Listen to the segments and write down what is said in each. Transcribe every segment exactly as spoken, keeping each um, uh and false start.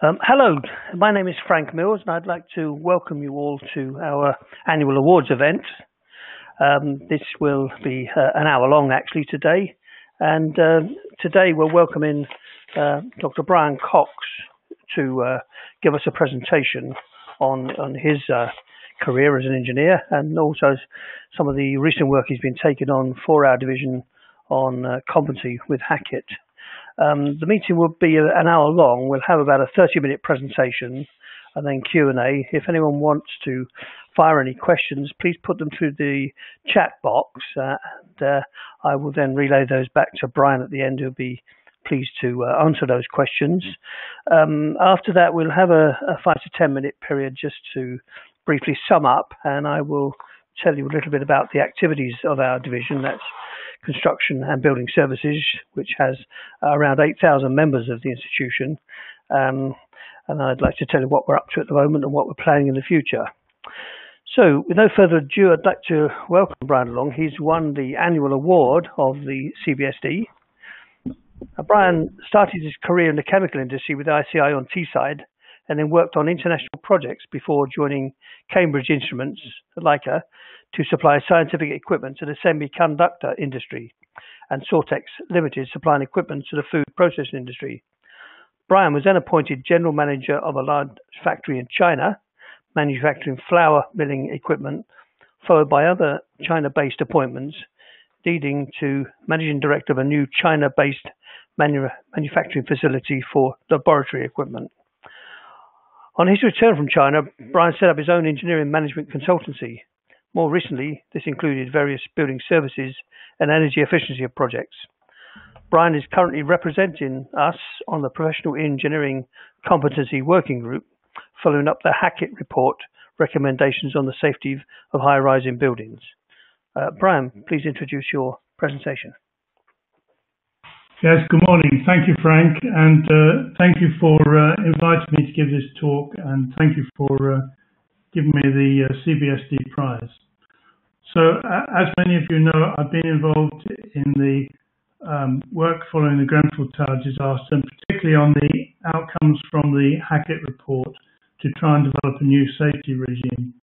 Um, hello, my name is Frank Mills and I'd like to welcome you all to our annual awards event. Um, this will be uh, an hour long actually today, and uh, today we're welcoming uh, Doctor Brian Cox to uh, give us a presentation on, on his uh, career as an engineer and also some of the recent work he's been taking on for our division on uh, competency with Hackitt. Um, the meeting will be an hour long. We'll have about a thirty minute presentation and then Q and A. If anyone wants to fire any questions, please put them through the chat box, uh, and uh, I will then relay those back to Brian at the end, who'll be pleased to uh, answer those questions. Um, after that, we'll have a, a five to ten minute period just to briefly sum up, and I will tell you a little bit about the activities of our division. That's Construction and Building Services, which has around eight thousand members of the institution, um, and I'd like to tell you what we're up to at the moment and what we're planning in the future. So with no further ado, I'd like to welcome Brian along. He's won the annual award of the C B S D. Now, Brian started his career in the chemical industry with I C I on Teesside and then worked on international projects before joining Cambridge Instruments, Leica, to supply scientific equipment to the semiconductor industry, and Sortex Limited supplying equipment to the food processing industry. Brian was then appointed general manager of a large factory in China, manufacturing flour milling equipment, followed by other China-based appointments, leading to managing director of a new China-based manu manufacturing facility for laboratory equipment. On his return from China, Brian set up his own engineering management consultancy. More recently, this included various building services and energy efficiency projects. Brian is currently representing us on the Professional Engineering Competency Working Group, following up the Hackitt Report recommendations on the safety of high-rising buildings. Uh, Brian, please introduce your presentation. Yes, good morning. Thank you, Frank, and uh, thank you for uh, inviting me to give this talk, and thank you for uh, giving me the uh, C B S D prize. So, uh, as many of you know, I've been involved in the um, work following the Grenfell Tower disaster, and particularly on the outcomes from the Hackitt Report to try and develop a new safety regime.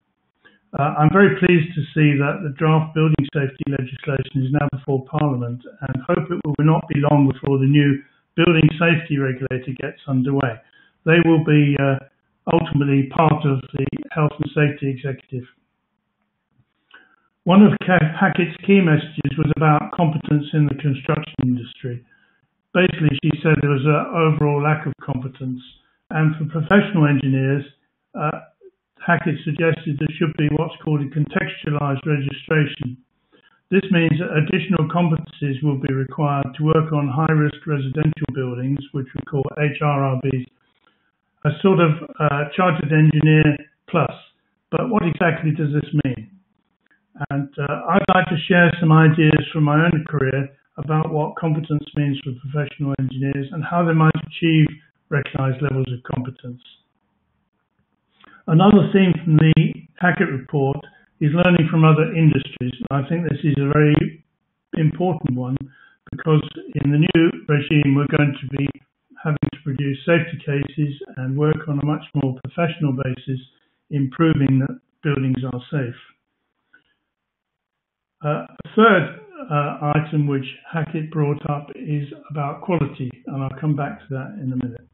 Uh, I'm very pleased to see that the draft building safety legislation is now before Parliament, and hope it will not be long before the new building safety regulator gets underway. They will be uh, ultimately part of the Health and Safety Executive. One of Hackitt's key messages was about competence in the construction industry. Basically, she said there was an overall lack of competence, and for professional engineers, uh, Hackitt suggested there should be what's called a contextualized registration. This means that additional competencies will be required to work on high-risk residential buildings, which we call H R R Bs, a sort of uh, Chartered Engineer Plus. But what exactly does this mean? And uh, I'd like to share some ideas from my own career about what competence means for professional engineers and how they might achieve recognized levels of competence. Another theme from the Hackitt Report is learning from other industries. And I think this is a very important one, because in the new regime we're going to be having to produce safety cases and work on a much more professional basis, improving that buildings are safe. Uh, a third uh, item which Hackitt brought up is about quality, and I'll come back to that in a minute.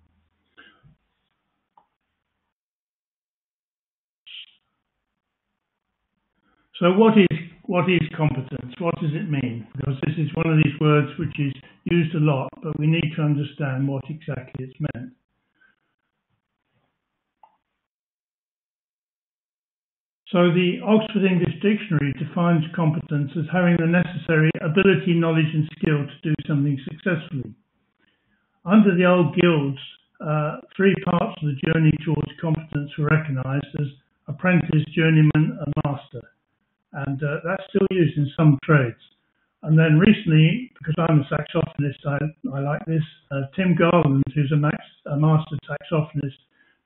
So what is, what is competence? What does it mean? Because this is one of these words which is used a lot, but we need to understand what exactly it's meant. So the Oxford English Dictionary defines competence as having the necessary ability, knowledge and skill to do something successfully. Under the old guilds, uh, three parts of the journey towards competence were recognised as apprentice, journeyman and master. And uh, that's still used in some trades. And then recently, because I'm a saxophonist, I, I like this, uh, Tim Garland, who's a, max, a master saxophonist,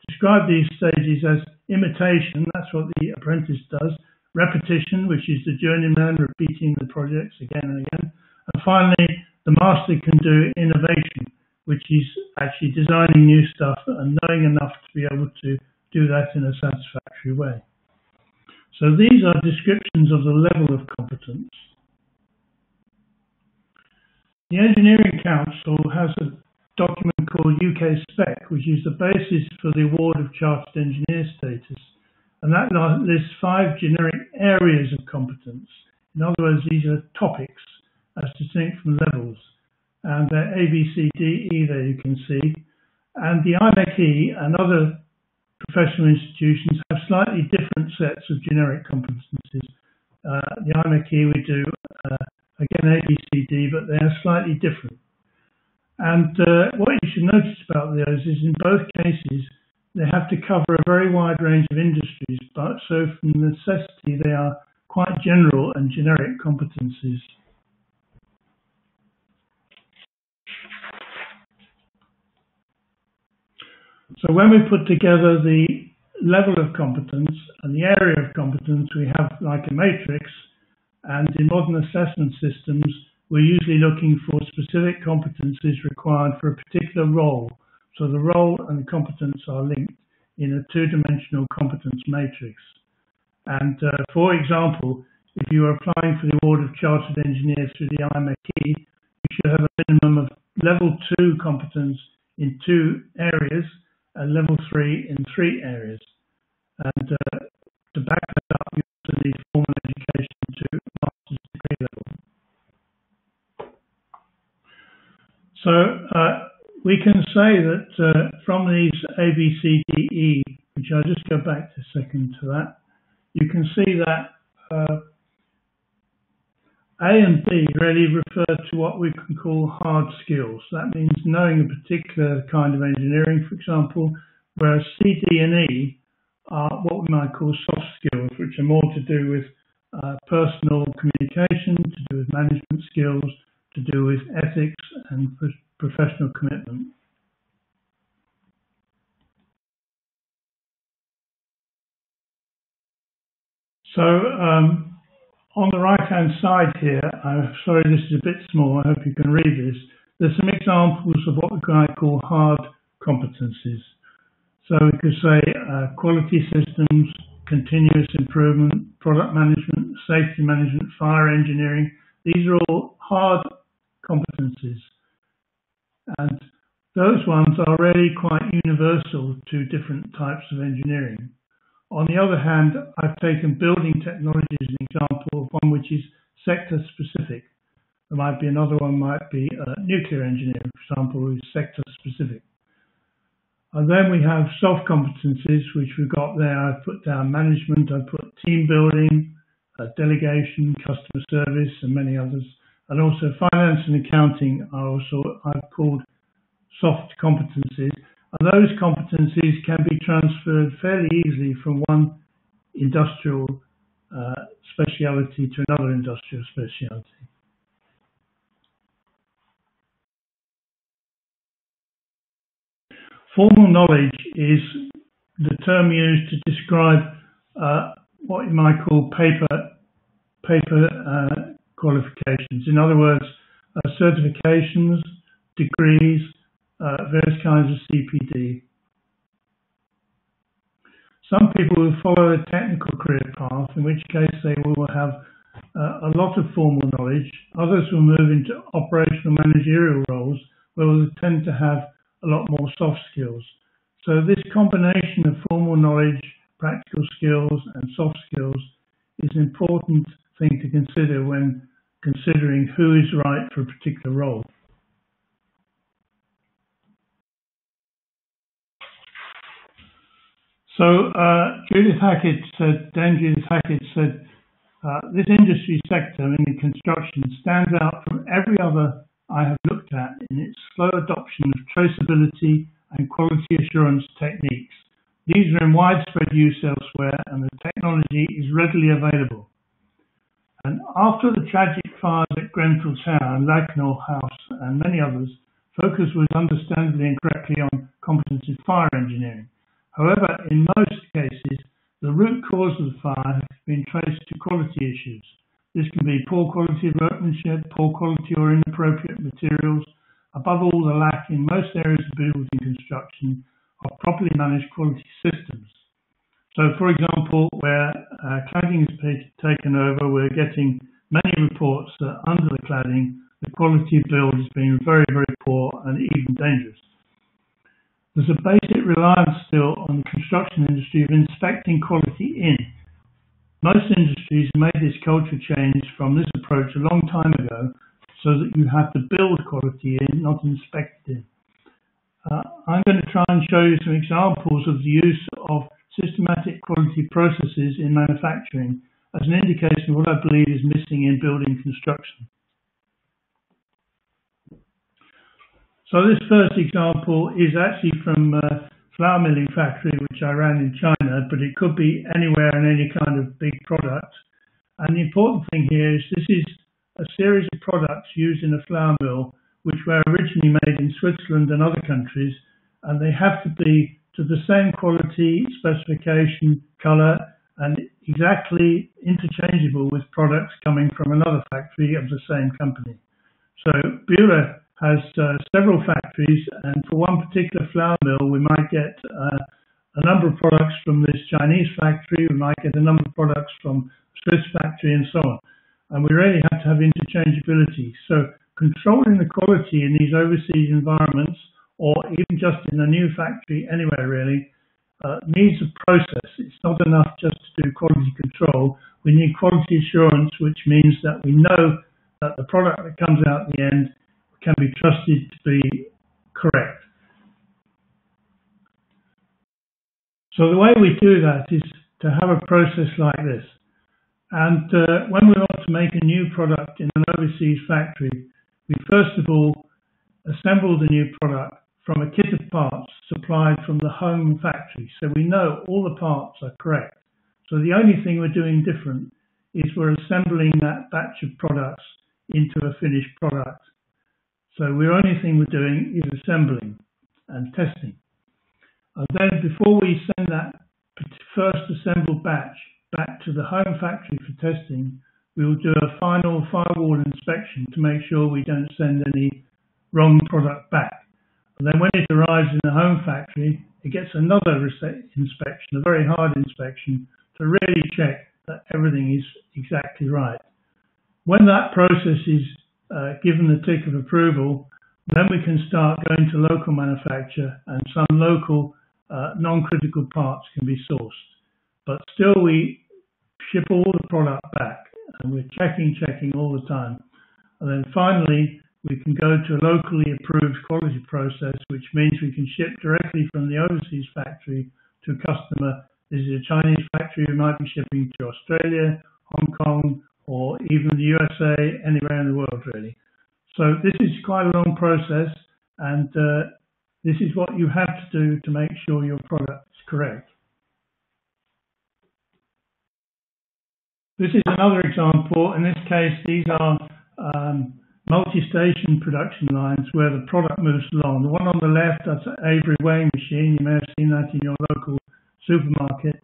described these stages as imitation, that's what the apprentice does, repetition, which is the journeyman repeating the projects again and again, and finally, the master can do innovation, which is actually designing new stuff and knowing enough to be able to do that in a satisfactory way. So these are descriptions of the level of competence. The Engineering Council has a document called U K Spec, which is the basis for the award of Chartered Engineer status. And that lists five generic areas of competence. In other words, these are topics as distinct from levels. And they're A, B, C, D, E there you can see. And the IMechE and other professional institutions have slightly different sets of generic competencies. Uh, the IMechE we do, uh, again, A, B, C, D, but they are slightly different. And uh, what you should notice about those is in both cases, they have to cover a very wide range of industries, but so from necessity, they are quite general and generic competencies. So when we put together the level of competence and the area of competence, we have like a matrix, and in modern assessment systems, we're usually looking for specific competencies required for a particular role. So the role and the competence are linked in a two-dimensional competence matrix. And uh, for example, if you are applying for the award of Chartered Engineers through the IMechE, you should have a minimum of level two competence in two areas and level three in three areas. And uh, to back that up, you also need formal education to master's degree level. So uh, we can say that uh, from these A, B, C, D, E, which I'll just go back to a second to that, you can see that uh, A and B really refer to what we can call hard skills. That means knowing a particular kind of engineering, for example, whereas C, D and E are what we might call soft skills, which are more to do with uh, personal communication, to do with management skills, to do with ethics and professional commitment. So um, on the right hand side here, I'm sorry this is a bit small, I hope you can read this, there's some examples of what we might call hard competencies. So we could say uh, quality systems, continuous improvement, product management, safety management, fire engineering, these are all hard competencies. And those ones are really quite universal to different types of engineering. On the other hand, I've taken building technology as an example of one which is sector specific. There might be another one, might be uh, nuclear engineering, for example, who is sector specific. And then we have soft competencies, which we've got there. I've put down management, I've put team building, uh, delegation, customer service, and many others. And also finance and accounting are also, I've called soft competencies. And those competencies can be transferred fairly easily from one industrial uh, speciality to another industrial speciality. Formal knowledge is the term used to describe uh, what you might call paper, paper uh, qualifications. In other words, uh, certifications, degrees, uh, various kinds of C P D. Some people will follow a technical career path, in which case they will have uh, a lot of formal knowledge. Others will move into operational managerial roles where they tend to have a lot more soft skills. So this combination of formal knowledge, practical skills and soft skills is an important thing to consider when considering who is right for a particular role. So uh, Judith Hackitt said, Dame Judith Hackitt said, uh, this industry sector, meaning construction, stands out from every other I have looked at in its slow adoption of traceability and quality assurance techniques. These are in widespread use elsewhere and the technology is readily available. And after the tragic fires at Grenfell Tower, Lagnall House and many others, focus was understandably and correctly on competency fire engineering. However, in most cases, the root cause of the fire has been traced to quality issues. This can be poor quality workmanship, poor quality or inappropriate materials, Above all, the lack in most areas of building construction of properly managed quality systems. So, for example, where uh, cladding is taken over, we're getting many reports that under the cladding, the quality of build has been very, very poor and even dangerous. There's a basic reliance still on the construction industry of inspecting quality in. Most industries made this culture change from this approach a long time ago, so that you have to build quality in, not inspect it. Uh, I'm going to try and show you some examples of the use of systematic quality processes in manufacturing as an indication of what I believe is missing in building construction. So this first example is actually from a flour milling factory which I ran in China, but it could be anywhere in any kind of big product. And the important thing here is this is a series of products used in a flour mill which were originally made in Switzerland and other countries, and they have to be to the same quality, specification, colour, and exactly interchangeable with products coming from another factory of the same company. So Bühler has uh, several factories, and for one particular flour mill, we might get uh, a number of products from this Chinese factory, we might get a number of products from Swiss factory, and so on. And we really have to have interchangeability. So controlling the quality in these overseas environments, or even just in a new factory anywhere really, uh, needs a process. It's not enough just to do quality control. We need quality assurance, which means that we know that the product that comes out at the end can be trusted to be correct. So the way we do that is to have a process like this. And uh, when we want to make a new product in an overseas factory, we first of all assemble the new product from a kit of parts supplied from the home factory. So we know all the parts are correct. So the only thing we're doing different is we're assembling that batch of products into a finished product. So the only thing we're doing is assembling and testing. And then before we send that first assembled batch back to the home factory for testing, we will do a final firewall inspection to make sure we don't send any wrong product back. And then when it arrives in the home factory, it gets another inspection, a very hard inspection, to really check that everything is exactly right. When that process is uh, given the tick of approval, then we can start going to local manufacture, and some local uh, non-critical parts can be sourced. But still we ship all the product back, and we're checking, checking all the time. And then finally, we can go to a locally approved quality process, which means we can ship directly from the overseas factory to a customer. This is a Chinese factory who might be shipping to Australia, Hong Kong, or even the U S A, anywhere in the world, really. So this is quite a long process, and uh, this is what you have to do to make sure your product is correct. This is another example. In this case, these are um, multi-station production lines where the product moves along. The one on the left, that's an Avery weighing machine. You may have seen that in your local supermarket.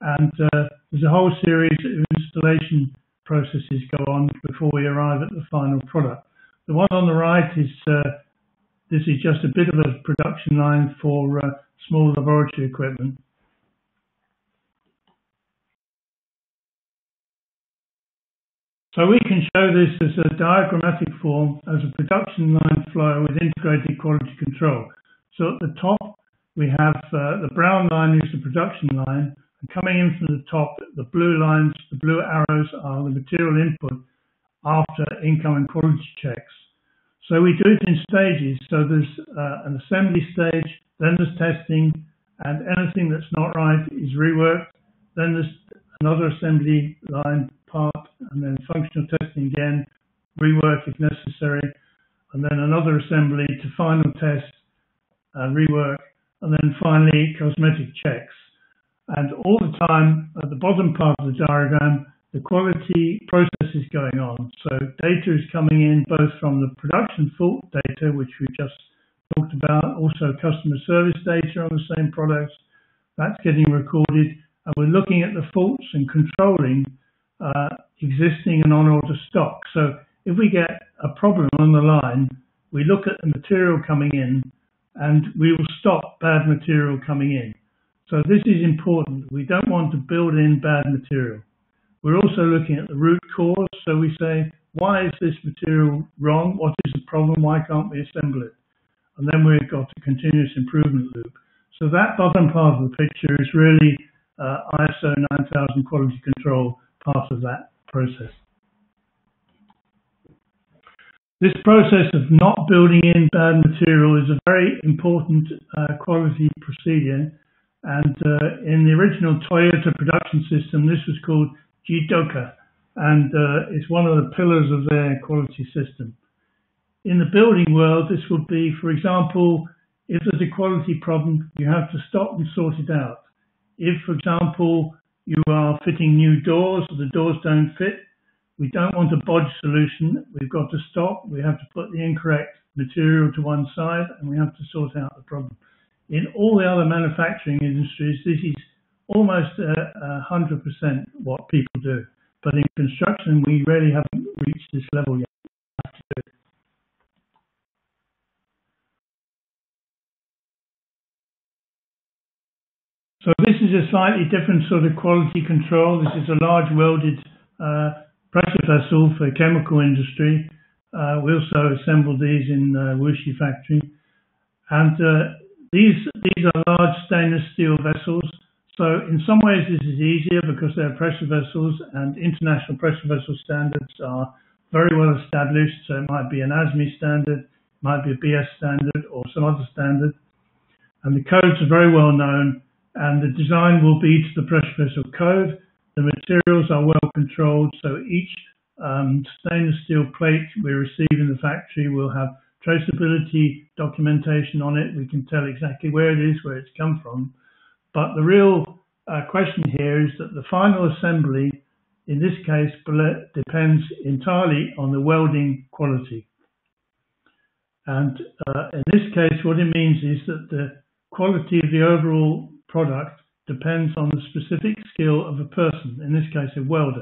And uh, there's a whole series of installation processes go on before we arrive at the final product. The one on the right is, uh, this is just a bit of a production line for uh, small laboratory equipment. So we can show this as a diagrammatic form as a production line flow with integrated quality control. So at the top, we have uh, the brown line is the production line, and coming in from the top, the blue lines, the blue arrows are the material input after incoming quality checks. So we do it in stages. So there's uh, an assembly stage, then there's testing, and anything that's not right is reworked. Then there's another assembly line part, and then functional testing again, rework if necessary, and then another assembly to final test and rework, and then finally cosmetic checks. And all the time at the bottom part of the diagram, the quality process is going on. So data is coming in both from the production fault data, which we just talked about, also customer service data on the same products, that's getting recorded. And we're looking at the faults and controlling uh, existing and on-order stock. So if we get a problem on the line, we look at the material coming in and we will stop bad material coming in. So this is important. We don't want to build in bad material. We're also looking at the root cause. So we say, why is this material wrong? What is the problem? Why can't we assemble it? And then we've got a continuous improvement loop. So that bottom part of the picture is really uh, I S O nine thousand quality control part of that process. This process of not building in bad material is a very important uh, quality procedure. And uh, in the original Toyota production system, this was called Jidoka. And uh, it's one of the pillars of their quality system. In the building world, this would be, for example, if there's a quality problem, you have to stop and sort it out. If, for example, you are fitting new doors, the doors don't fit, we don't want a bodge solution. We've got to stop. We have to put the incorrect material to one side, and we have to sort out the problem. In all the other manufacturing industries, this is almost one hundred percent what people do. But in construction, we really haven't reached this level yet. So this is a slightly different sort of quality control. This is a large welded uh, pressure vessel for chemical industry. Uh, we also assemble these in the uh, Wuxi factory. And uh, these, these are large stainless steel vessels. So in some ways this is easier because they're pressure vessels and international pressure vessel standards are very well established. So it might be an A S M E standard, it might be a B S standard or some other standard. And the codes are very well known. And the design will be to the pressure vessel code. The materials are well controlled, so each um, stainless steel plate we receive in the factory will have traceability documentation on it. We can tell exactly where it is, where it's come from. But the real uh, question here is that the final assembly, in this case, depends entirely on the welding quality. And uh, in this case, what it means is that the quality of the overall product depends on the specific skill of a person, in this case a welder,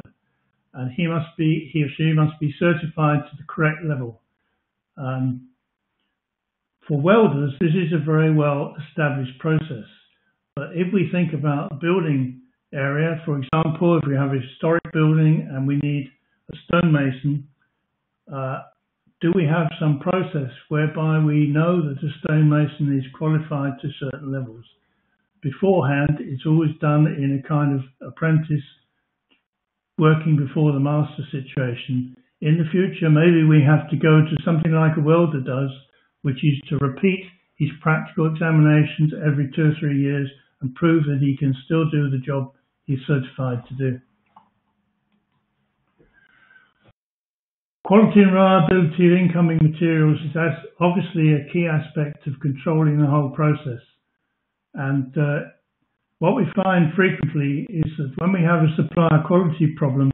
and he must be, he or she must be certified to the correct level. Um, for welders, this is a very well established process. But if we think about a building area, for example, if we have a historic building and we need a stonemason, uh, do we have some process whereby we know that a stonemason is qualified to certain levels? Beforehand, it's always done in a kind of apprentice working before the master situation. In the future, maybe we have to go to something like a welder does, which is to repeat his practical examinations every two or three years and prove that he can still do the job he's certified to do. Quality and reliability of incoming materials is obviously a key aspect of controlling the whole process. And uh, what we find frequently is that when we have a supplier quality problem,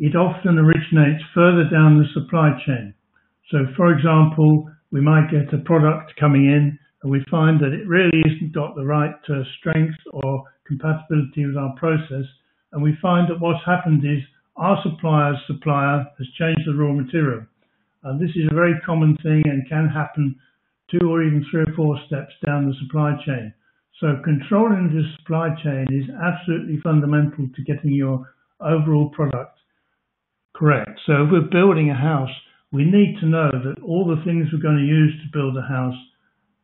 it often originates further down the supply chain. So, for example, we might get a product coming in and we find that it really isn't got the right uh, strength or compatibility with our process. And we find that what's happened is our supplier's supplier has changed the raw material. And this is a very common thing and can happen two or even three or four steps down the supply chain. So controlling the supply chain is absolutely fundamental to getting your overall product correct. So if we're building a house, we need to know that all the things we're going to use to build a house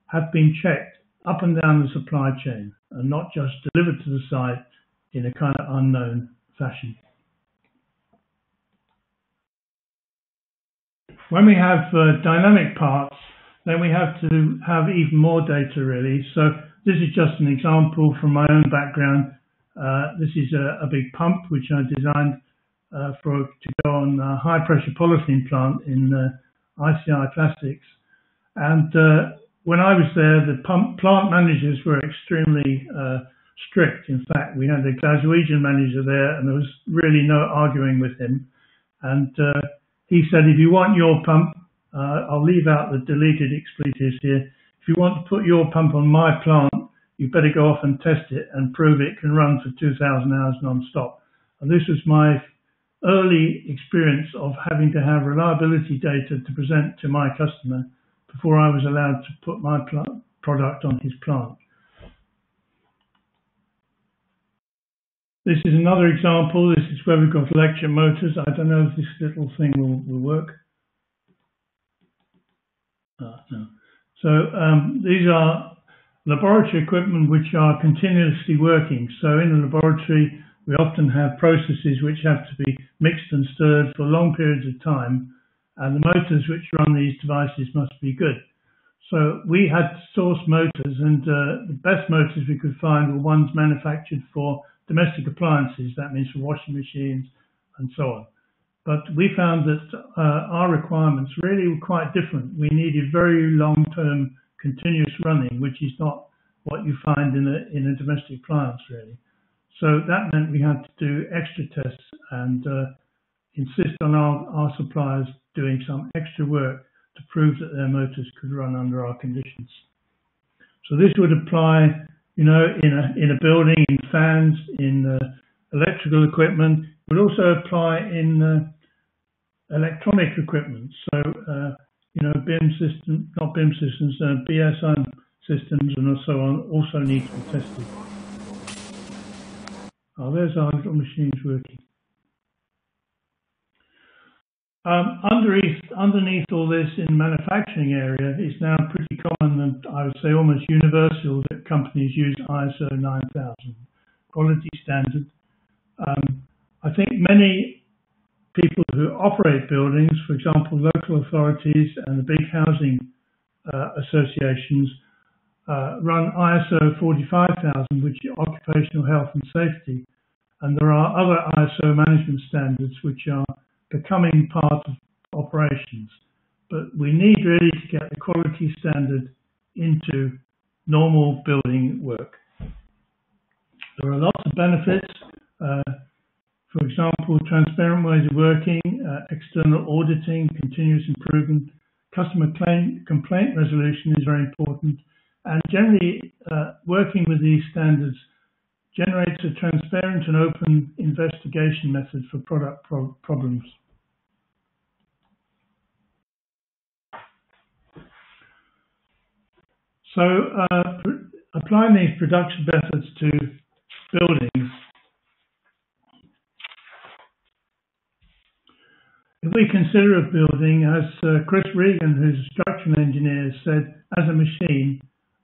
have been checked up and down the supply chain and not just delivered to the site in a kind of unknown fashion. When we have uh, dynamic parts, then we have to have even more data really. So this is just an example from my own background. Uh, this is a, a big pump which I designed uh, for to go on a high pressure polyethylene plant in uh, I C I plastics. And uh, when I was there, the pump plant managers were extremely uh, strict. In fact, we had a Glaswegian manager there and there was really no arguing with him. And uh, he said, if you want your pump, Uh, I'll leave out the deleted expletives here. If you want to put your pump on my plant, you better go off and test it and prove it can run for two thousand hours non-stop. And this was my early experience of having to have reliability data to present to my customer before I was allowed to put my product on his plant. This is another example. This is where we've got electric motors. I don't know if this little thing will, will work. Uh, no. So um, these are laboratory equipment which are continuously working. So in the laboratory, we often have processes which have to be mixed and stirred for long periods of time, and the motors which run these devices must be good. So we had to source motors, and uh, the best motors we could find were ones manufactured for domestic appliances. That means for washing machines and so on. But we found that uh, our requirements really were quite different. We needed very long-term continuous running, which is not what you find in a, in a domestic appliance, really. So that meant we had to do extra tests and uh, insist on our, our suppliers doing some extra work to prove that their motors could run under our conditions. So this would apply, you know, in a, in a building, in fans, in uh, electrical equipment. It would also apply in uh, electronic equipment. So, uh, you know, B I M systems, not B I M systems, uh, B S I systems and so on also need to be tested. Oh, there's our little machines working. Um, underneath, underneath all this in manufacturing area is now pretty common, and I would say almost universal, that companies use I S O nine thousand quality standard. Um, I think many people who operate buildings, for example, local authorities and the big housing uh, associations, Uh, run I S O forty-five thousand, which is occupational health and safety, and there are other I S O management standards which are becoming part of operations. But we need really to get the quality standard into normal building work. There are lots of benefits, uh, for example, transparent ways of working, uh, external auditing, continuous improvement, customer claim, complaint resolution is very important. And generally, uh, working with these standards generates a transparent and open investigation method for product pro problems. So, uh, applying these production methods to buildings. If we consider a building, as uh, Chris Regan, who's a structural engineer, said, as a machine,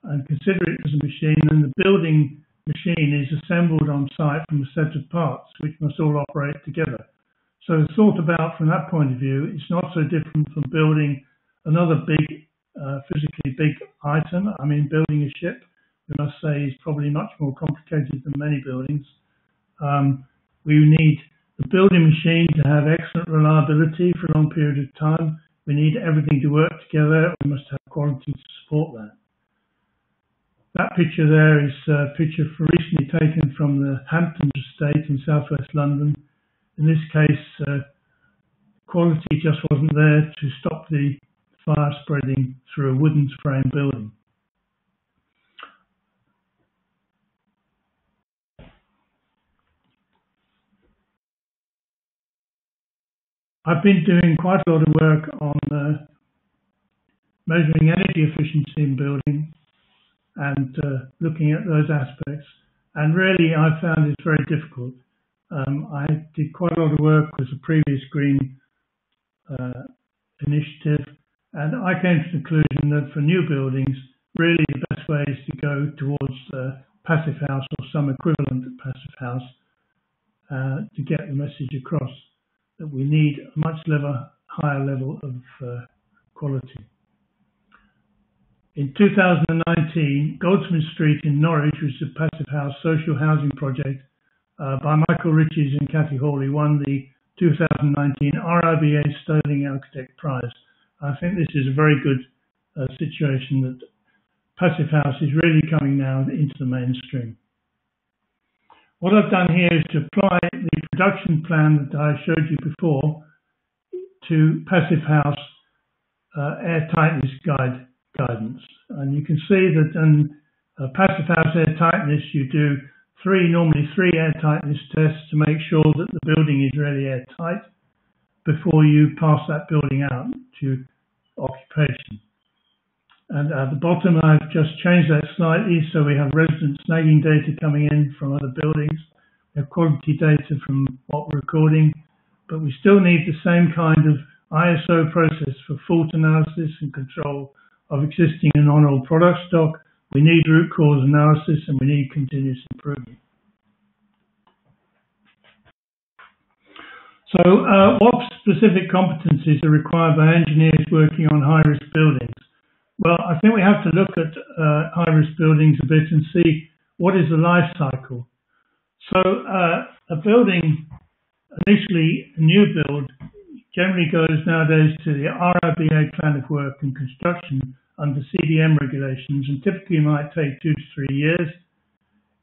and consider it as a machine, and the building machine is assembled on site from a set of parts which must all operate together. So thought about from that point of view, it's not so different from building another big, uh, physically big item. I mean, building a ship, we must say, is probably much more complicated than many buildings. Um, we need the building machine to have excellent reliability for a long period of time. We need everything to work together. We must have quality to support that. That picture there is a picture recently taken from the Hamptons estate in southwest London. In this case, uh, quality just wasn't there to stop the fire spreading through a wooden frame building. I've been doing quite a lot of work on uh, measuring energy efficiency in buildings and uh, looking at those aspects, and really I found it very difficult. Um, I did quite a lot of work with the previous green uh, initiative, and I came to the conclusion that for new buildings, really the best way is to go towards uh, Passive House or some equivalent of Passive House uh, to get the message across that we need a much level, higher level of uh, quality. In two thousand nineteen, Goldsmith Street in Norwich, which is a Passive House social housing project uh, by Michael Riches and Cathy Hawley, won the two thousand nineteen R I B A Stirling Architect Prize. I think this is a very good uh, situation that Passive House is really coming now into the mainstream. What I've done here is to apply the production plan that I showed you before to Passive House uh, airtightness guide. guidance. And you can see that in uh, Passive House air tightness, you do three, normally three airtightness tests to make sure that the building is really airtight before you pass that building out to occupation. And at the bottom, I've just changed that slightly, so we have resident snagging data coming in from other buildings, we have quality data from what we're recording, but we still need the same kind of I S O process for fault analysis and control of existing and on-old product stock. We need root cause analysis and we need continuous improvement. So uh, what specific competencies are required by engineers working on high-risk buildings? Well, I think we have to look at uh, high-risk buildings a bit and see what is the life cycle. So uh, a building, initially a new build, generally goes nowadays to the R I B A plan of work and construction under C D M regulations, and typically might take two to three years.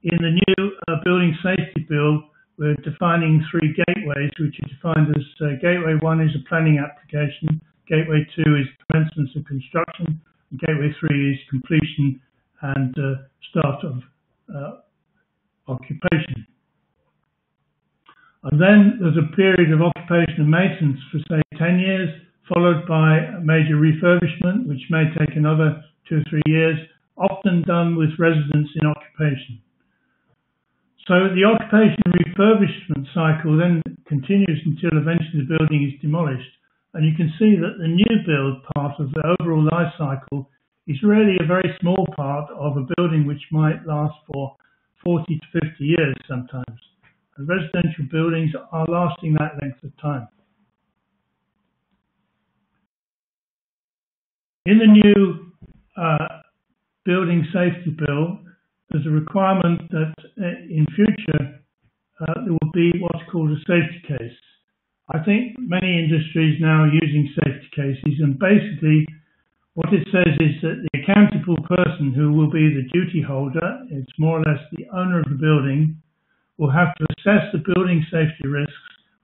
In the new uh, building safety bill, we're defining three gateways, which are defined as uh, gateway one is a planning application, gateway two is commencement of construction, and gateway three is completion and uh, start of uh, occupation. And then there's a period of occupation and maintenance for, say, ten years, followed by a major refurbishment, which may take another two or three years, often done with residents in occupation. So the occupation refurbishment cycle then continues until eventually the building is demolished. And you can see that the new build part of the overall life cycle is really a very small part of a building which might last for forty to fifty years sometimes. And residential buildings are lasting that length of time. In the new uh, building safety bill, there's a requirement that uh, in future uh, there will be what's called a safety case. I think many industries now are using safety cases, and basically what it says is that the accountable person who will be the duty holder, it's more or less the owner of the building, will have to assess the building safety risks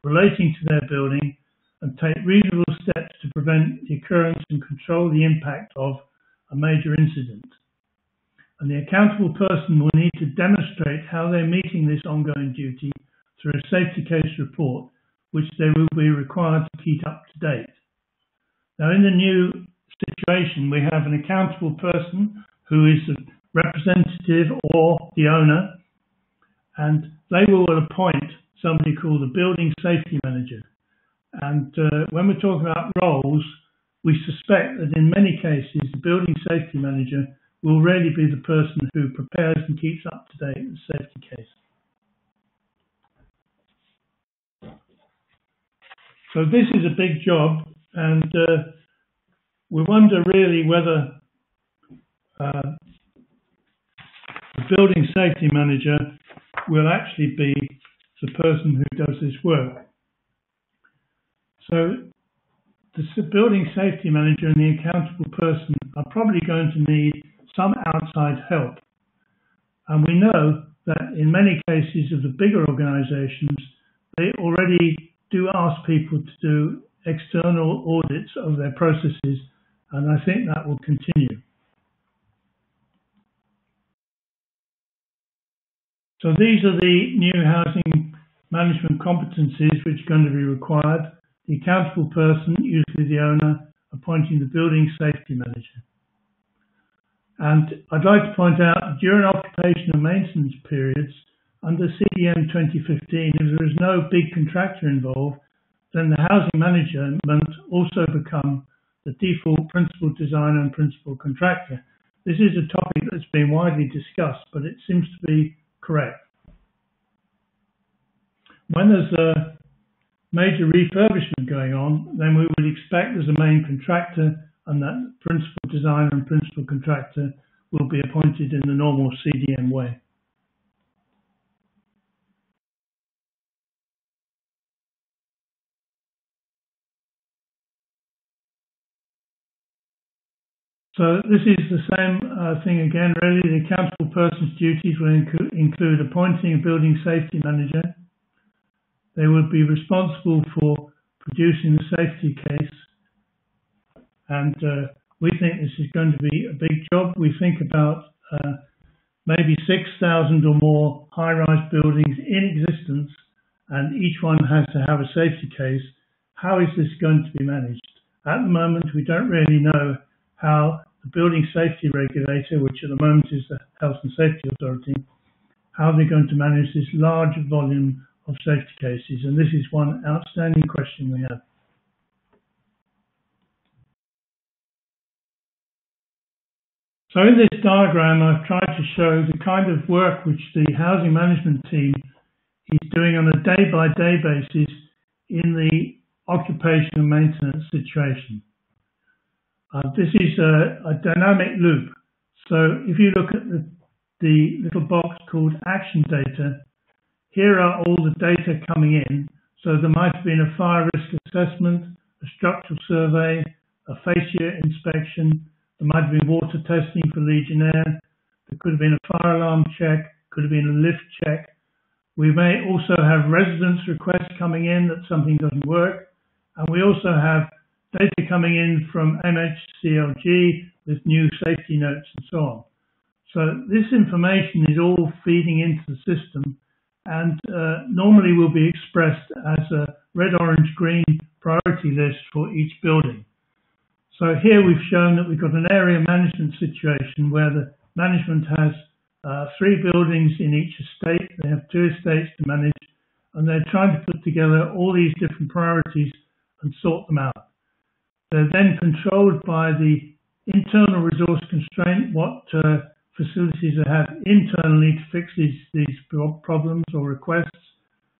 relating to their building and take reasonable steps to prevent the occurrence and control the impact of a major incident. And the accountable person will need to demonstrate how they're meeting this ongoing duty through a safety case report, which they will be required to keep up to date. Now, in the new situation, we have an accountable person who is the representative or the owner, and they will appoint somebody called the building safety manager. And uh, when we're talking about roles, we suspect that in many cases, the building safety manager will really be the person who prepares and keeps up to date the safety case. So this is a big job, and uh, we wonder really whether uh, the building safety manager will actually be the person who does this work. So the building safety manager and the accountable person are probably going to need some outside help. And we know that in many cases of the bigger organisations, they already do ask people to do external audits of their processes, and I think that will continue. So these are the new housing management competencies which are going to be required. The accountable person, usually the owner, appointing the building safety manager. And I'd like to point out, during occupation and maintenance periods, under C D M twenty fifteen, if there is no big contractor involved, then the housing management also become the default principal designer and principal contractor. This is a topic that's been widely discussed, but it seems to be correct. When there's a major refurbishment going on, then we would expect as a main contractor, and that principal designer and principal contractor will be appointed in the normal C D M way. So this is the same uh, thing again, really. The accountable person's duties will inc include appointing a building safety manager. They would be responsible for producing the safety case, and uh, we think this is going to be a big job. We think about uh, maybe six thousand or more high-rise buildings in existence, and each one has to have a safety case. How is this going to be managed? At the moment, we don't really know how the building safety regulator, which at the moment is the Health and Safety Authority, how they're going to manage this large volume of safety cases. And this is one outstanding question we have. So in this diagram, I've tried to show the kind of work which the housing management team is doing on a day-by-day basis in the occupational maintenance situation. Uh, this is a, a dynamic loop. So if you look at the, the little box called action data, here are all the data coming in. So there might have been a fire risk assessment, a structural survey, a fascia inspection. There might have been water testing for Legionnaire. There could have been a fire alarm check, could have been a lift check. We may also have residents' requests coming in that something doesn't work. And we also have data coming in from M H C L G with new safety notes and so on. So this information is all feeding into the system and uh, normally will be expressed as a red, orange, green priority list for each building. So here we've shown that we've got an area management situation where the management has uh, three buildings in each estate. They have two estates to manage, and they're trying to put together all these different priorities and sort them out. They're then controlled by the internal resource constraint, what uh, facilities they have internally to fix these, these problems or requests.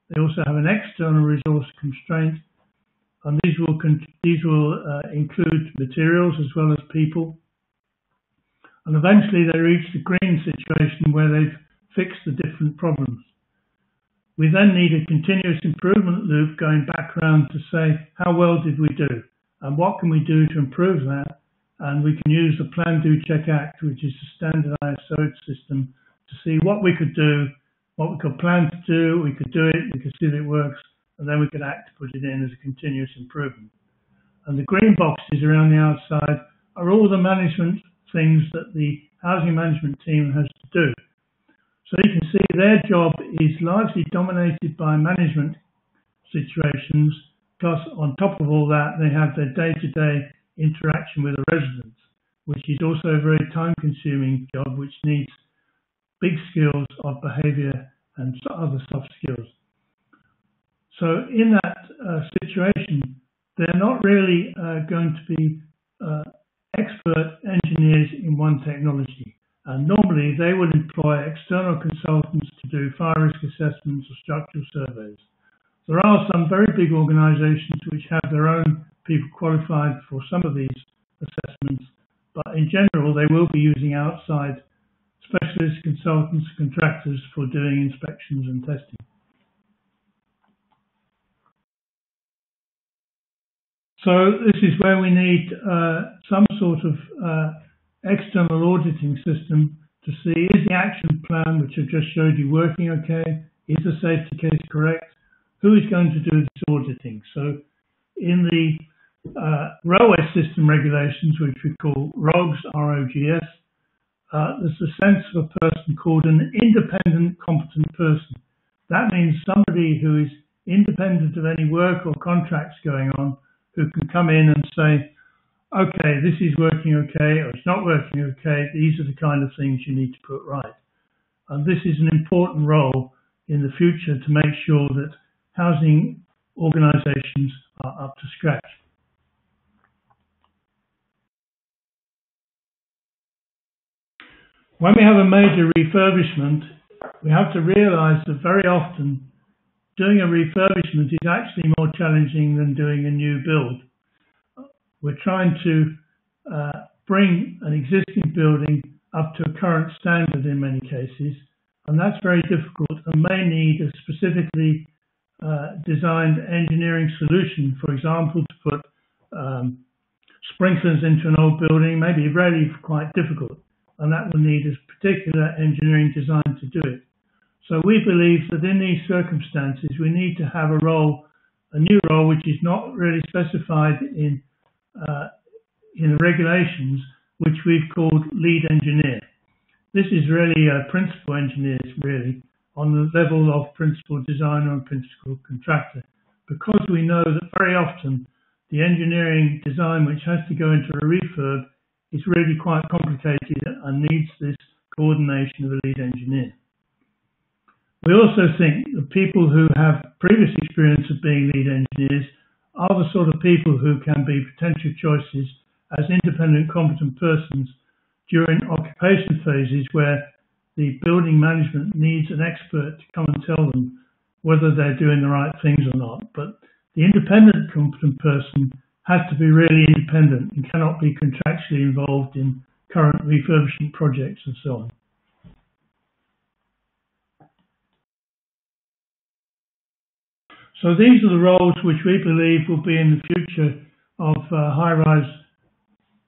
They also have an external resource constraint. And these will, these will uh, include materials as well as people. And eventually they reach the green situation where they've fixed the different problems. We then need a continuous improvement loop going back around to say, how well did we do? And what can we do to improve that? And we can use the Plan, Do, Check, Act, which is a standardized search system, to see what we could do, what we could plan to do, we could do it, we could see that it works, and then we could act to put it in as a continuous improvement. And the green boxes around the outside are all the management things that the housing management team has to do. So you can see their job is largely dominated by management situations, plus on top of all that they have their day-to-day interaction with the residents, which is also a very time-consuming job which needs big skills of behaviour and other soft skills. So in that uh, situation, they're not really uh, going to be uh, expert engineers in one technology. And normally they would employ external consultants to do fire risk assessments or structural surveys. There are some very big organizations which have their own people qualified for some of these assessments, but in general they will be using outside specialist consultants, contractors for doing inspections and testing. So this is where we need uh, some sort of uh, external auditing system to see, is the action plan, which I've just showed you, working okay? Is the safety case correct? Who is going to do this auditing? So in the uh, railway system regulations, which we call ROGS, R O G S, uh, there's a sense of a person called an independent, competent person. That means somebody who is independent of any work or contracts going on, who can come in and say, okay, this is working okay, or it's not working okay, these are the kind of things you need to put right. And this is an important role in the future to make sure that housing organisations are up to scratch. When we have a major refurbishment, we have to realise that very often doing a refurbishment is actually more challenging than doing a new build. We're trying to uh, bring an existing building up to a current standard in many cases, and that's very difficult and may need a specifically uh, designed engineering solution, for example, to put um, sprinklers into an old building may be really quite difficult, and that will need a particular engineering design to do it. So we believe that in these circumstances, we need to have a role, a new role, which is not really specified in, uh, in the regulations, which we've called lead engineer. This is really uh, principal engineers, really, on the level of principal designer and principal contractor, because we know that very often the engineering design which has to go into a refurb is really quite complicated and needs this coordination of a lead engineer. We also think the people who have previous experience of being lead engineers are the sort of people who can be potential choices as independent competent persons during occupation phases where the building management needs an expert to come and tell them whether they're doing the right things or not. But the independent competent person has to be really independent and cannot be contractually involved in current refurbishment projects and so on. So these are the roles which we believe will be in the future of uh, high-rise,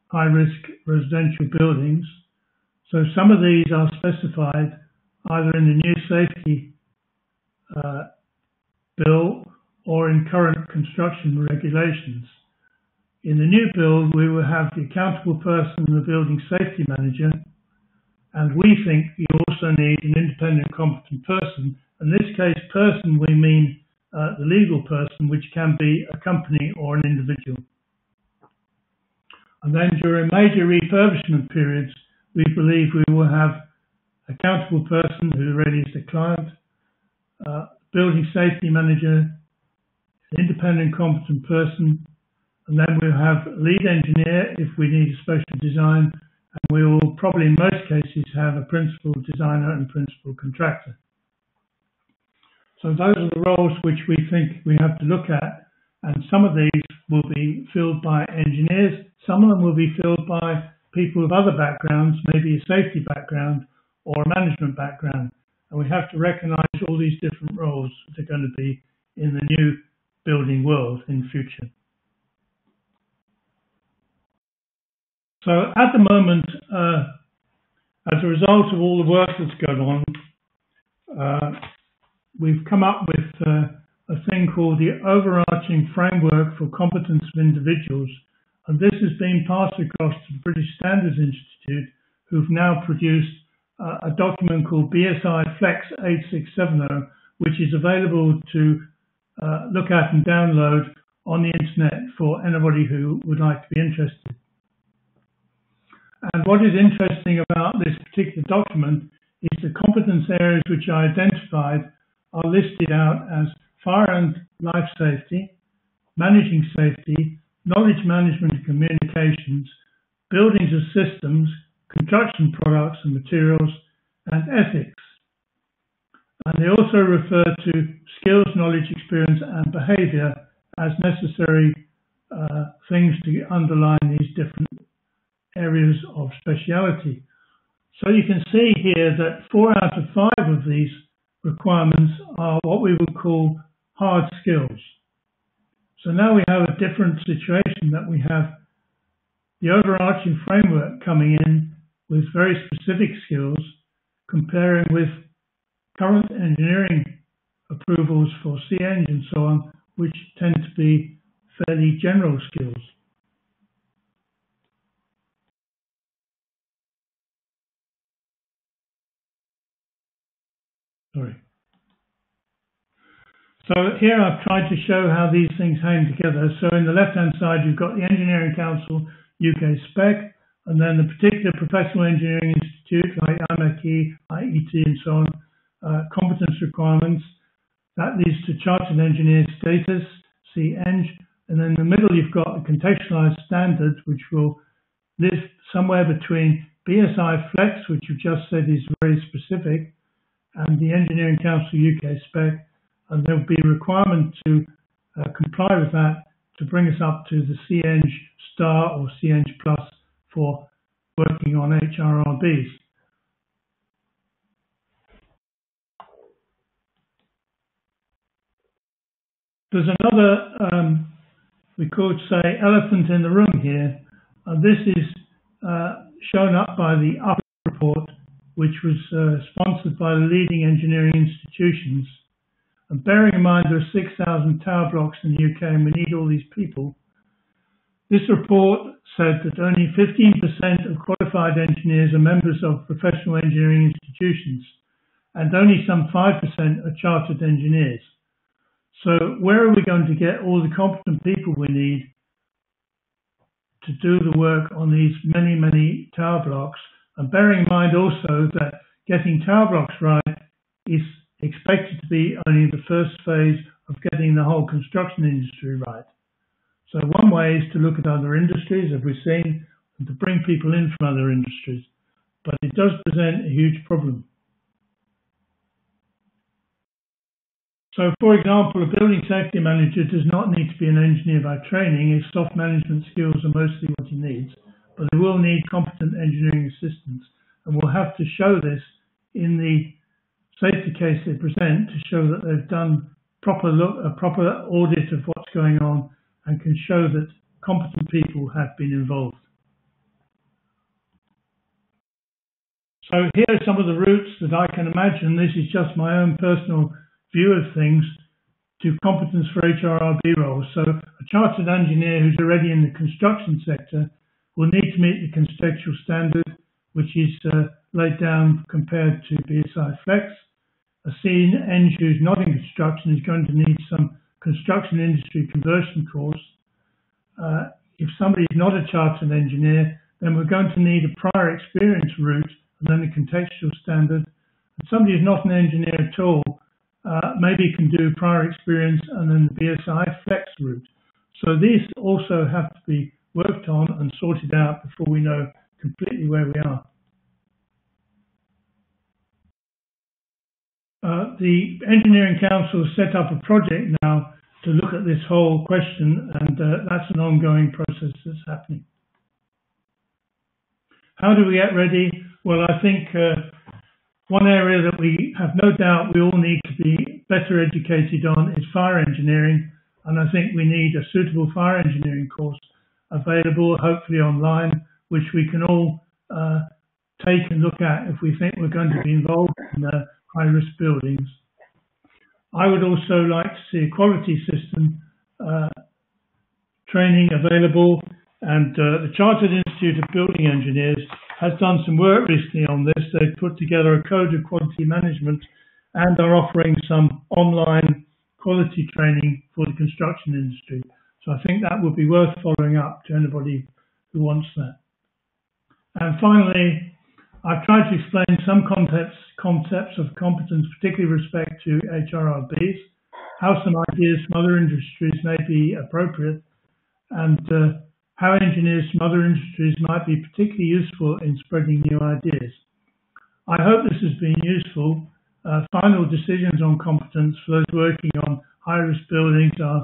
high-risk residential buildings. So some of these are specified either in the new safety uh, bill or in current construction regulations. In the new bill, we will have the accountable person and the building safety manager, and we think you also need an independent competent person. In this case, person, we mean Uh, the legal person, which can be a company or an individual. And then during major refurbishment periods, we believe we will have a accountable person who really is the client, uh, building safety manager, an independent competent person, and then we'll have a lead engineer if we need a special design, and we will probably in most cases have a principal designer and principal contractor. So those are the roles which we think we have to look at, and some of these will be filled by engineers, some of them will be filled by people of other backgrounds, maybe a safety background or a management background, and we have to recognise all these different roles that are going to be in the new building world in the future. So at the moment, uh, as a result of all the work that's going on, uh, we've come up with uh, a thing called the Overarching Framework for Competence of Individuals, and this has been passed across to the British Standards Institute, who've now produced uh, a document called B S I Flex eight six seven zero, which is available to uh, look at and download on the internet for anybody who would like to be interested. And what is interesting about this particular document is the competence areas which I identified are listed out as fire and life safety, managing safety, knowledge management and communications, buildings and systems, construction products and materials, and ethics. And they also refer to skills, knowledge, experience, and behaviour as necessary uh, things to underline these different areas of speciality. So you can see here that four out of five of these requirements are what we would call hard skills. So now we have a different situation, that we have the overarching framework coming in with very specific skills, comparing with current engineering approvals for C Eng and so on, which tend to be fairly general skills. Sorry. So here I've tried to show how these things hang together. So in the left-hand side, you've got the Engineering Council U K spec, and then the particular professional engineering institute like IMechE, I E T and so on, uh, competence requirements. That leads to Chartered Engineer status, C Eng. And then in the middle, you've got a contextualized standard, which will live somewhere between B S I Flex, which you just said is very specific, and the Engineering Council U K spec, and there will be a requirement to uh, comply with that to bring us up to the C Eng star or C Eng plus for working on H R R Bs. There's another, um, we could say, elephant in the room here, and this is uh, shown up by the U P report, which was uh, sponsored by the leading engineering institutions. And bearing in mind there are six thousand tower blocks in the U K and we need all these people, This report said that only fifteen percent of qualified engineers are members of professional engineering institutions, and only some five percent are chartered engineers. So where are we going to get all the competent people we need to do the work on these many, many tower blocks? And bearing in mind also that getting tower blocks right is expected to be only the first phase of getting the whole construction industry right. So one way is to look at other industries, as we've seen, and to bring people in from other industries. But it does present a huge problem. So, for example, a building safety manager does not need to be an engineer by training if soft management skills are mostly what he needs, but they will need competent engineering assistance, and we'll have to show this in the safety case they present to show that they've done proper look, a proper audit of what's going on and can show that competent people have been involved. So here are some of the routes that I can imagine. This is just my own personal view of things to competence for H R R B roles. So a chartered engineer who's already in the construction sector will need to meet the contextual standard, which is uh, laid down compared to B S I Flex. A senior engineer who's not in construction is going to need some construction industry conversion course. Uh, if somebody is not a chartered engineer, then we're going to need a prior experience route and then the contextual standard. And somebody who's not an engineer at all, Uh, maybe can do prior experience and then the B S I Flex route. So these also have to be worked on and sorted out before we know completely where we are. Uh, the Engineering Council has set up a project now to look at this whole question, and uh, that's an ongoing process that's happening. How do we get ready? Well, I think uh, one area that we have no doubt we all need to be better educated on is fire engineering, and I think we need a suitable fire engineering course available, hopefully online, which we can all uh, take and look at if we think we're going to be involved in uh, high-risk buildings. I would also like to see a quality system uh, training available, and uh, the Chartered Institute of Building Engineers has done some work recently on this. They've put together a code of quality management and are offering some online quality training for the construction industry. So I think that would be worth following up to anybody who wants that. And finally, I've tried to explain some concepts, concepts of competence, particularly with respect to H R R Bs, how some ideas from other industries may be appropriate, and uh, how engineers from other industries might be particularly useful in spreading new ideas. I hope this has been useful. Uh, final decisions on competence for those working on high-risk buildings are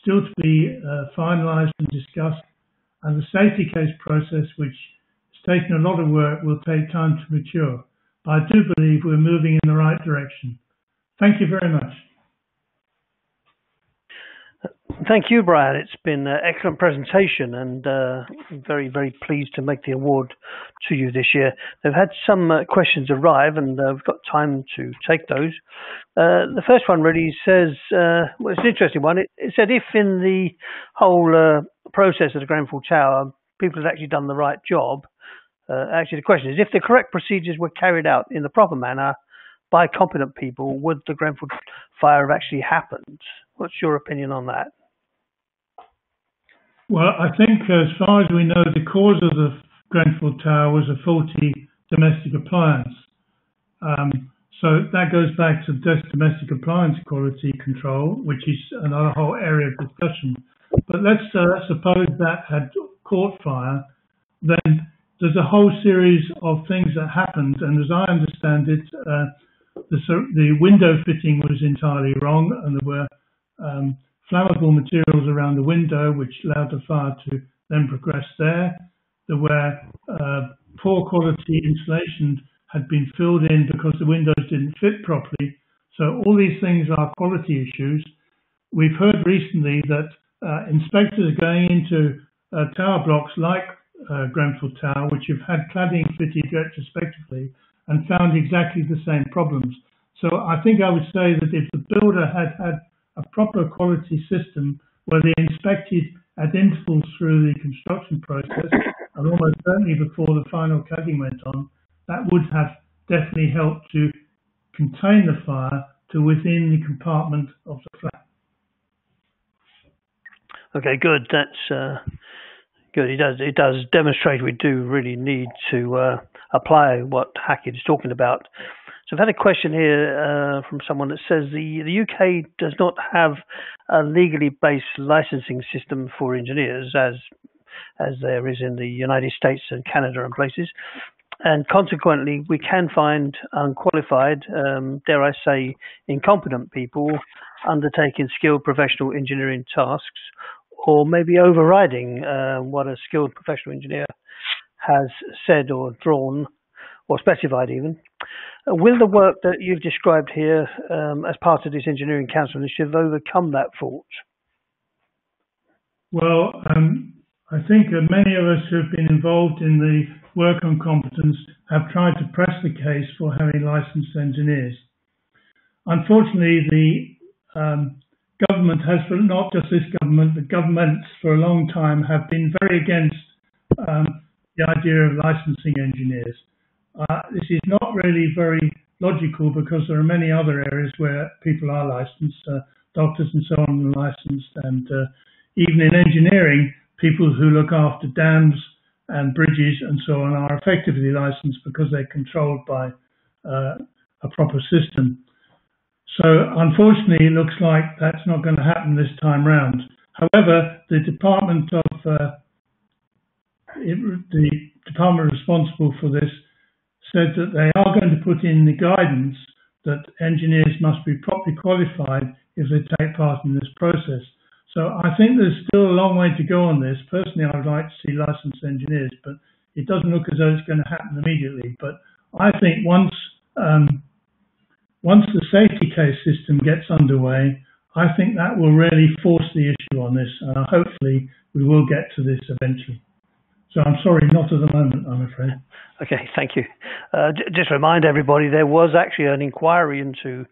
still to be uh, finalised and discussed, and the safety case process, which has taken a lot of work, will take time to mature. But I do believe we're moving in the right direction. Thank you very much. Thank you, Brian. It's been an excellent presentation, and uh, I'm very, very pleased to make the award to you this year. They've had some uh, questions arrive, and uh, we've got time to take those. Uh, the first one really says, uh, well, it's an interesting one. It, it said if in the whole uh, process of the Grenfell Tower, people had actually done the right job, uh, actually the question is, if the correct procedures were carried out in the proper manner by competent people, would the Grenfell fire have actually happened? What's your opinion on that? Well, I think as far as we know, the cause of the Grenfell Tower was a faulty domestic appliance. Um, so that goes back to domestic appliance quality control, which is another whole area of discussion. But let's uh, suppose that had caught fire, then there's a whole series of things that happened. And as I understand it, uh, The, the window fitting was entirely wrong, and there were um, flammable materials around the window which allowed the fire to then progress there. There were uh, poor quality insulation had been filled in because the windows didn't fit properly. So all these things are quality issues. We've heard recently that uh, inspectors are going into uh, tower blocks like uh, Grenfell Tower, which have had cladding fitted retrospectively, and found exactly the same problems. So I think I would say that if the builder had had a proper quality system where they inspected At intervals through the construction process, and almost certainly before the final cladding went on, that would have definitely helped to contain the fire to within the compartment of the flat. Okay, good. That's uh, good. It does. It does demonstrate we do really need to uh, apply what Hackitt is talking about. So I've had a question here uh, from someone that says the, the U K does not have a legally based licensing system for engineers as as there is in the United States and Canada and places, and consequently we can find unqualified, um, dare I say, incompetent people undertaking skilled professional engineering tasks, or maybe overriding uh, what a skilled professional engineer has said or drawn or specified even. Will the work that you've described here um, as part of this Engineering Council initiative overcome that fault? Well, um, I think that many of us who have been involved in the work on competence have tried to press the case for having licensed engineers. Unfortunately, the um, government has, not just this government, the governments for a long time have been very against um, the idea of licensing engineers. Uh, this is not really very logical because there are many other areas where people are licensed, uh, doctors and so on are licensed, and uh, even in engineering, people who look after dams and bridges and so on are effectively licensed because they're controlled by uh, a proper system. So unfortunately, it looks like that's not going to happen this time round. However, the department of uh, it, the department responsible for this said that they are going to put in the guidance that engineers must be properly qualified if they take part in this process. So I think there's still a long way to go on this. Personally, I would like to see licensed engineers, but it doesn't look as though it's going to happen immediately. But I think once um, once the safety case system gets underway, I think that will really force the issue on this, and uh, hopefully we will get to this eventually. So I'm sorry, not at the moment, I'm afraid. Okay, thank you. Uh, just remind everybody, there was actually an inquiry into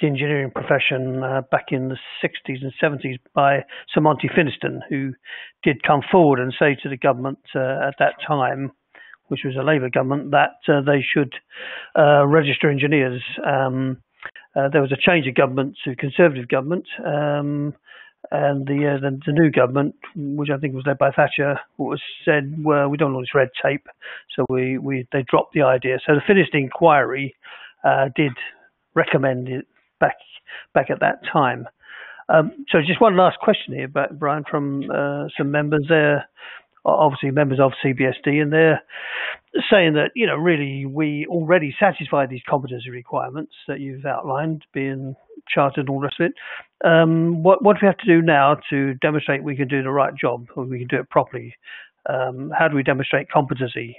the engineering profession uh, back in the sixties and seventies by Sir Monty Finiston, who did come forward and say to the government uh, at that time, which was a Labour government, that uh, they should uh, register engineers. Um, uh, there was a change of government to Conservative government, um, and the, uh, the the new government, which I think was led by Thatcher, was said, well, we don't want this red tape, so we, we they dropped the idea. So the Finiston inquiry uh, did recommend it back back at that time. Um, so just one last question here, Brian, from uh, some members there, obviously members of C B S D, and they're saying that, you know, really we already satisfy these competency requirements that you've outlined, being chartered and all the rest of it. Um, what, what do we have to do now to demonstrate we can do the right job, or we can do it properly? Um, how do we demonstrate competency?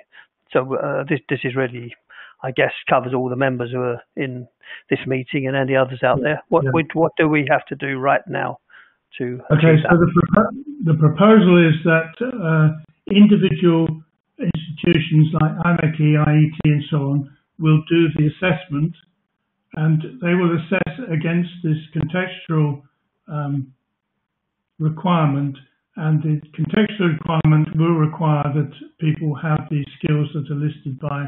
So uh, this, this is really, I guess, covers all the members who are in this meeting and any others out there. What, yeah. we, what do we have to do right now? To okay, so the, pro the proposal is that uh, individual institutions like IMechE, I E T and so on will do the assessment, and they will assess against this contextual um, requirement, and the contextual requirement will require that people have the skills that are listed by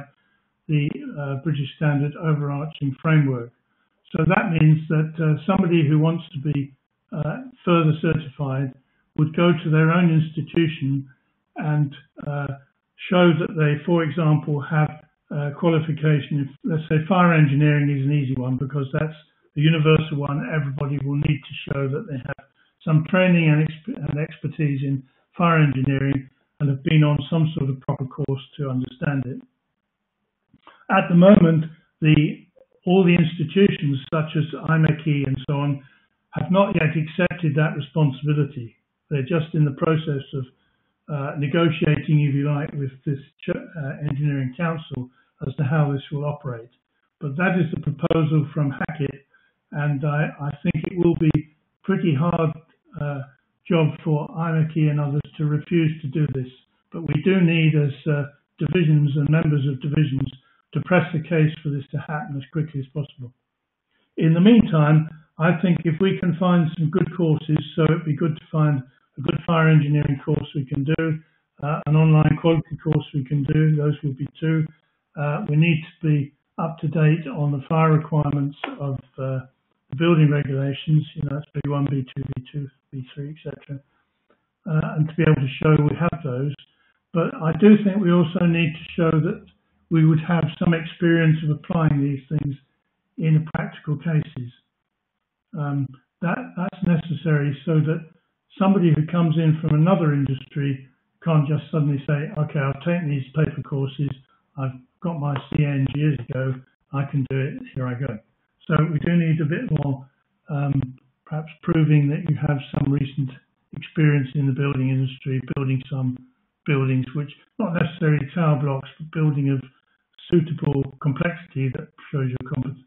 the uh, British Standard Overarching Framework. So that means that uh, somebody who wants to be Uh, further certified would go to their own institution and uh, show that they, for example, have uh, qualification. If, let's say, fire engineering is an easy one because that's the universal one. Everybody will need to show that they have some training and, exp and expertise in fire engineering and have been on some sort of proper course to understand it. At the moment, the all the institutions such as IMechE and so on have not yet accepted that responsibility. They're just in the process of uh, negotiating, if you like, with this uh, Engineering Council as to how this will operate. But that is the proposal from Hackitt, and I, I think it will be pretty hard uh, job for IMechE and others to refuse to do this. But we do need, as uh, divisions and members of divisions, to press the case for this to happen as quickly as possible. In the meantime, I think if we can find some good courses, so it'd be good to find a good fire engineering course we can do, uh, an online quality course we can do, those would be two. Uh, we need to be up to date on the fire requirements of uh, the building regulations, you know, it's B one, B two, B two, B three, et cetera. Uh, and to be able to show we have those. But I do think we also need to show that we would have some experience of applying these things in practical cases. Um, that, that's necessary so that somebody who comes in from another industry can't just suddenly say, okay, I've taken these paper courses, I've got my C N years ago, I can do it, here I go. So we do need a bit more, um, perhaps proving that you have some recent experience in the building industry, building some buildings which, not necessarily tower blocks, but building of suitable complexity that shows your competence.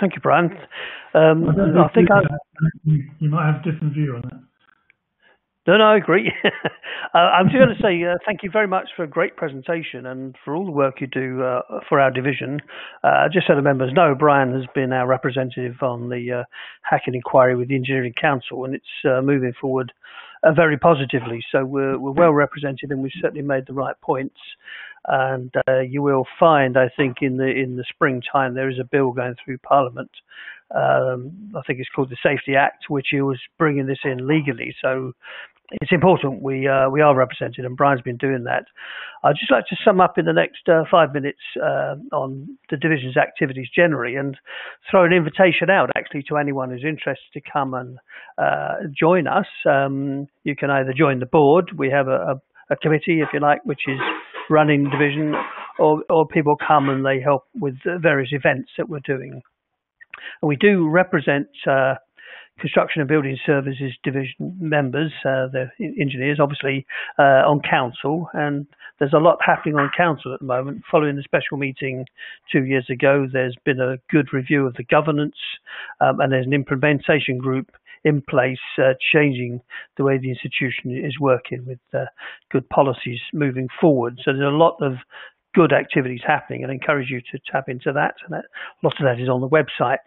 Thank you, Brian. Um, I, don't know I think I, you might have a different view on that. No, no, I agree. uh, I'm just going to say uh, thank you very much for a great presentation and for all the work you do uh, for our division. Uh, just so the members know, Brian has been our representative on the uh, Hackitt Inquiry with the Engineering Council, and it's uh, moving forward uh, very positively. So we're, we're well represented, and we've certainly made the right points. And uh, you will find, I think, in the in the springtime there is a bill going through Parliament. Um, I think it's called the Safety Act, which is bringing this in legally. So it's important we uh, we are represented, and Brian's been doing that. I'd just like to sum up in the next uh, five minutes uh, on the division's activities generally, and throw an invitation out actually to anyone who's interested to come and uh, join us. Um, you can either join the board. We have a, a, a committee, if you like, which is running the division, or, or people come and they help with various events that we're doing. And we do represent uh, Construction and Building Services Division members, uh, the engineers, obviously, uh, on council. And there's a lot happening on council at the moment. Following the special meeting two years ago, there's been a good review of the governance, um, and there's an implementation group in place, uh, changing the way the institution is working with uh, good policies moving forward. So there's a lot of good activities happening, and I encourage you to tap into that. And that, lots of that is on the website.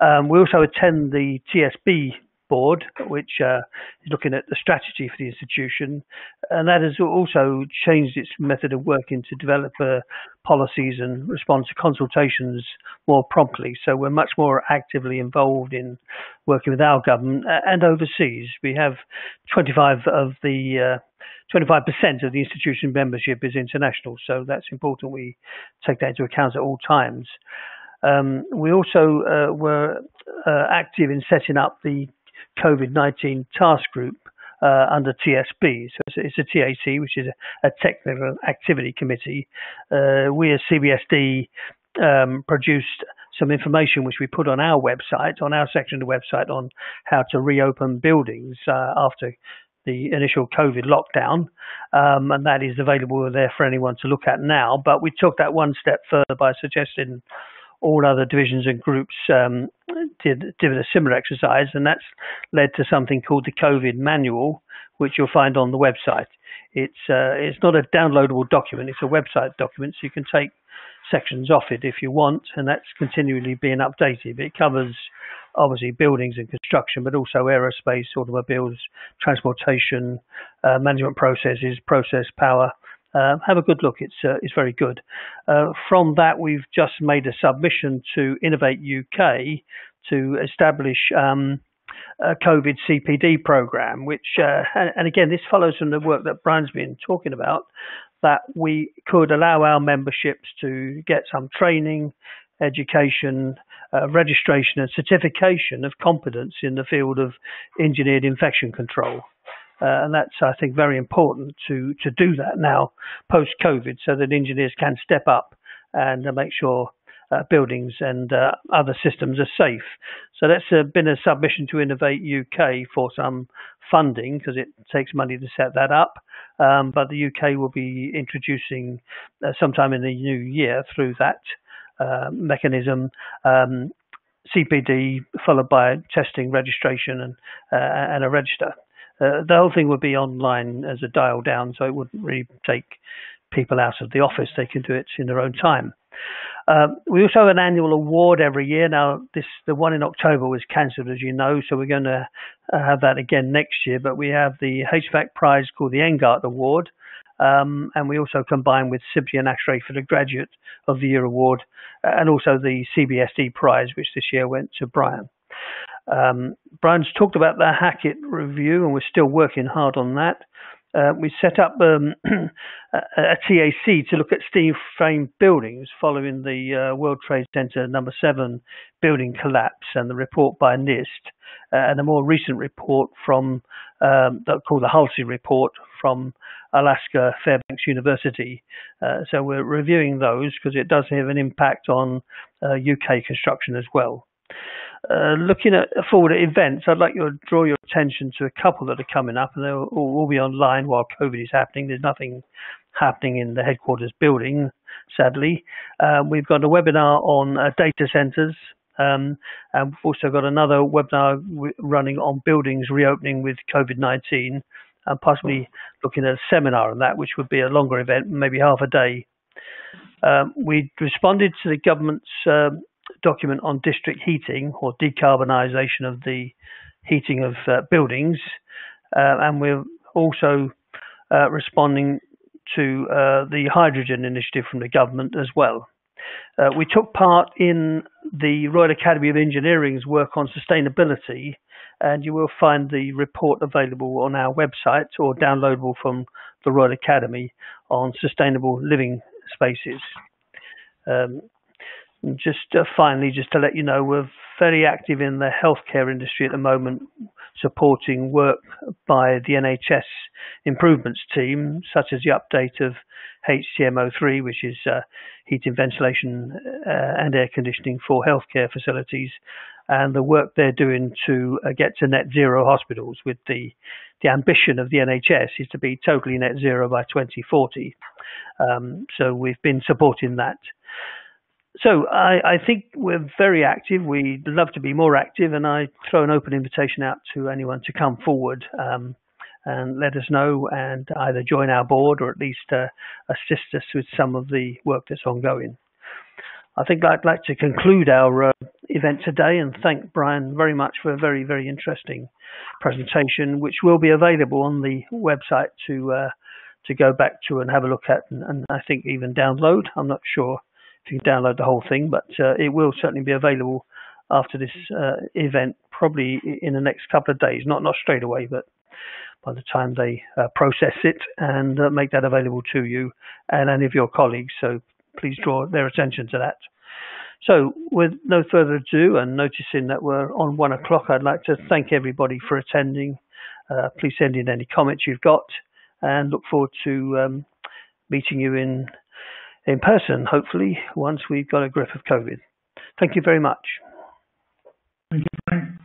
Um, we also attend the T S B Board, which uh, is looking at the strategy for the institution, and that has also changed its method of working to develop uh, policies and respond to consultations more promptly. So we're much more actively involved in working with our government and overseas. We have twenty-five of the uh, twenty-five percent of the institution membership is international, so that's important. We take that into account at all times. Um, we also uh, were uh, active in setting up the COVID nineteen task group uh, under T S B. So it's a, it's a T A C, which is a, a technical activity committee. Uh, we as C B S D um, produced some information which we put on our website, on our section of the website, on how to reopen buildings uh, after the initial COVID lockdown, um, and that is available there for anyone to look at now. But we took that one step further by suggesting all other divisions and groups um, did, did a similar exercise, and that's led to something called the COVID Manual, which you'll find on the website. It's, uh, it's not a downloadable document, it's a website document, so you can take sections off it if you want, and that's continually being updated. It covers obviously buildings and construction, but also aerospace, automobiles, transportation, uh, management processes, process power. Uh, have a good look, it's, uh, it's very good. Uh, from that, we've just made a submission to Innovate U K to establish um, a COVID C P D program, which, uh, and, and again, this follows from the work that Brian's been talking about, that we could allow our memberships to get some training, education, uh, registration and certification of competence in the field of engineered infection control. Uh, and that's, I think, very important to, to do that now post-COVID, so that engineers can step up and uh, make sure uh, buildings and uh, other systems are safe. So that's uh, been a submission to Innovate U K for some funding, because it takes money to set that up. Um, but the U K will be introducing uh, sometime in the new year through that uh, mechanism, um, C P D followed by testing, registration and, uh, and a register. Uh, the whole thing would be online as a dial down, so it wouldn't really take people out of the office. They can do it in their own time. Um, we also have an annual award every year. Now, this the one in October was cancelled, as you know, so we're going to have that again next year. But we have the H V A C prize called the Engart Award, um, and we also combine with S I B S D and ASHRAE for the Graduate of the Year Award, and also the C B S D prize, which this year went to Brian. Um, Brian's talked about the Hackitt review, and we're still working hard on that. Uh, we set up um, a T A C to look at steel frame buildings following the uh, World Trade Center number seven building collapse, and the report by NIST, uh, and a more recent report from um, called the Halsey Report from Alaska Fairbanks University. Uh, so we're reviewing those because it does have an impact on uh, U K construction as well. Uh, looking at forward at events, I'd like to draw your attention to a couple that are coming up, and they'll all, all be online while COVID is happening. There's nothing happening in the headquarters building, sadly. Uh, we've got a webinar on uh, data centres, um, and we've also got another webinar running on buildings reopening with COVID nineteen, and possibly looking at a seminar on that, which would be a longer event, maybe half a day. Um, we responded to the government's uh, document on district heating or decarbonisation of the heating of uh, buildings, uh, and we're also uh, responding to uh, the hydrogen initiative from the government as well. Uh, we took part in the Royal Academy of Engineering's work on sustainability, and you will find the report available on our website or downloadable from the Royal Academy on sustainable living spaces. Um, Just uh, finally, just to let you know, we're very active in the healthcare industry at the moment, supporting work by the N H S improvements team, such as the update of H C M O three, which is uh, heating, ventilation uh, and air conditioning for healthcare facilities, and the work they're doing to uh, get to net zero hospitals with the, the ambition of the N H S is to be totally net zero by twenty forty. Um, so we've been supporting that. So I, I think we're very active. We'd love to be more active, and I throw an open invitation out to anyone to come forward um, and let us know, and either join our board or at least uh, assist us with some of the work that's ongoing. I think I'd like to conclude our uh, event today and thank Brian very much for a very, very interesting presentation, which will be available on the website to, uh, to go back to and have a look at, and, and I think even download. I'm not sure you can download the whole thing, but uh, it will certainly be available after this uh, event, probably in the next couple of days, not not straight away, but by the time they uh, process it and uh, make that available to you and any of your colleagues. So please draw their attention to that. So with no further ado, and noticing that we're on one o'clock, I'd like to thank everybody for attending. Uh, please send in any comments you've got, and look forward to um, meeting you in in person, hopefully, once we've got a grip of COVID. Thank you very much. Thank you, Frank.